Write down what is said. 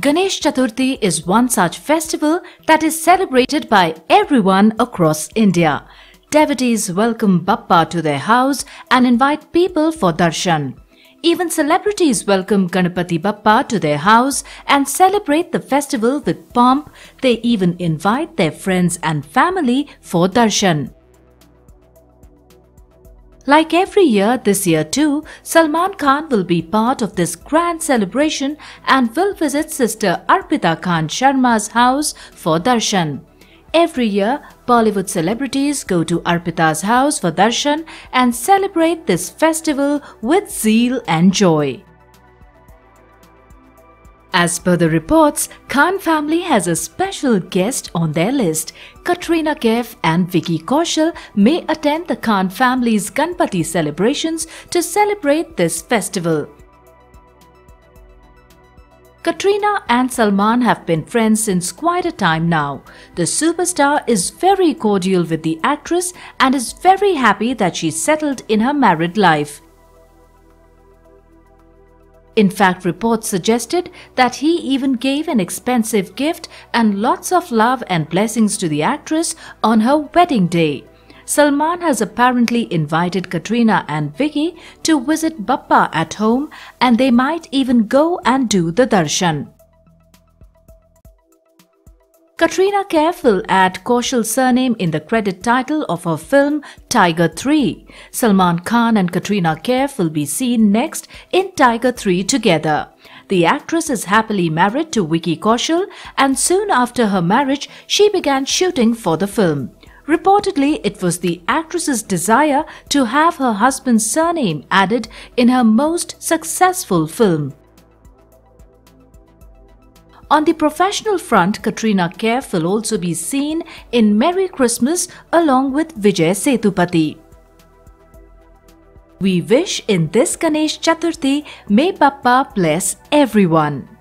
Ganesh Chaturthi is one such festival that is celebrated by everyone across India. Devotees welcome Bappa to their house and invite people for darshan. Even celebrities welcome Gangapti Bappa to their house and celebrate the festival with pomp. They even invite their friends and family for darshan. Like every year, this year too, Salman Khan will be part of this grand celebration and will visit sister Arpita Khan Sharma's house for darshan. Every year, Bollywood celebrities go to Arpita's house for darshan and celebrate this festival with zeal and joy. As per the reports, Khan family has a special guest on their list. Katrina Kaif and Vicky Kaushal may attend the Khan family's Ganpati celebrations to celebrate this festival. Katrina and Salman have been friends since quite a time now. The superstar is very cordial with the actress and is very happy that she settled in her married life. In fact, reports suggested that he even gave an expensive gift and lots of love and blessings to the actress on her wedding day. Salman has apparently invited Katrina and Vicky to visit Bappa at home, and they might even go and do the darshan. Katrina Kaif will add Kaushal's surname in the credit title of her film Tiger 3. Salman Khan and Katrina Kaif will be seen next in Tiger 3 together. The actress is happily married to Vicky Kaushal, and soon after her marriage, she began shooting for the film. Reportedly, it was the actress's desire to have her husband's surname added in her most successful film. On the professional front, Katrina Kaif will also be seen in Merry Christmas along with Vijay Sethupati. We wish in this Ganesh Chaturthi, may Bappa bless everyone.